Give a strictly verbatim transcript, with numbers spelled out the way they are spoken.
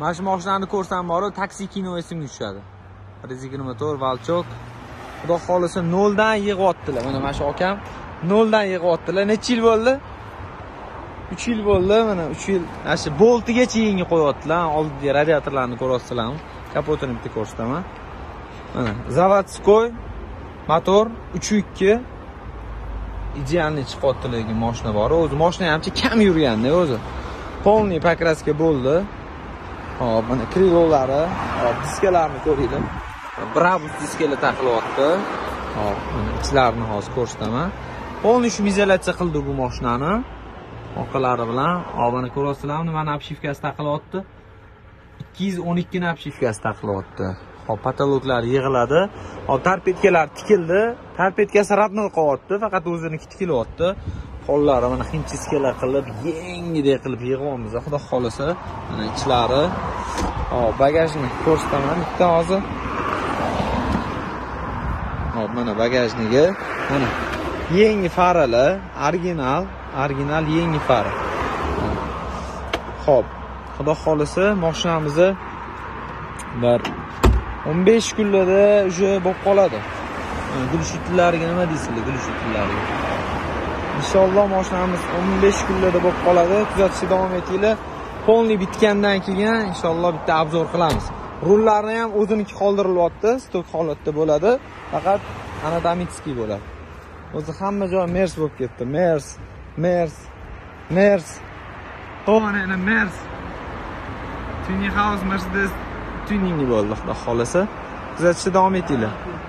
Mana shu mashinalarni ko'rsam bor, taksi kino esimga tushadi. bir yuz yigirma to'rt Valchok. Xudo xolisa noldan yig'yaptilar. Mana mana shu akam noldan yig'yaptilar. Necha yil bo'ldi? uch yil bo'ldi. Mana uch yil. Mana shu boltigacha yengni qo'yaptilar. Oldidagi radiatorlarni ko'rasizlarmi? Kapotini bitta ko'rsataman. Mana zavodskoy motor uch ikki. Idealni chiqyaptiligi mashina bor. O'zi mashina hamcha kam yurganda o'zi. Polniy pokraska bo'ldi. Hop, mana krilolari, hop, diskalarni ko'ringlar. Brabus diskalar taqilyapti. Hop, mana ichlarini hozir ko'rsataman. Polni shu izolyatsiya qildi bu mashinani orqalari bilan. Hop, mana ko'rasizlarmi, nima napshifkasi taqilyapti? ikki yuz o'n ikki napshifkasi taqilyapti. Hop, patologlar yig'iladi. Hop, torpedkalar tikildi. Torpedkasi radnil qolyapti, faqat o'zini tikilyapti. Qo'llari mana xinchiskalar qilib, yengidek qilib yig'yapmiz. Xudo xolisa, mana ichlari. Hop, bagajni ko'rsataman bitta hozir. Hop, mana bagajniki. Mana yangi faralar, original, original yangi fara. Hop, xudo xolisa, mashinamizni bir o'n besh kunlarda o'sha bo'lib qoladi. Gulshitlarga nima deysizlar, gulshitlarga? Inshaalloh mashinamiz o'n besh kunlarda bo'lib qoladi. Kuzatishda davom etinglar. Polni bitgandan keyin inshaalloh bitta obzor qilamiz. Rullarni ham o'ziniki qoldirilyapti, stok holatda bo'ladi. Faqat anatomitskiy bo'ladi. O'zi hamma joy mers bo'lib ketdi. Mers, mers, mers. To'g'ri, ana mers. Tuning house Mercedes tuningi bo'ldi, xudo xolasa. Kuzatishda davom etinglar.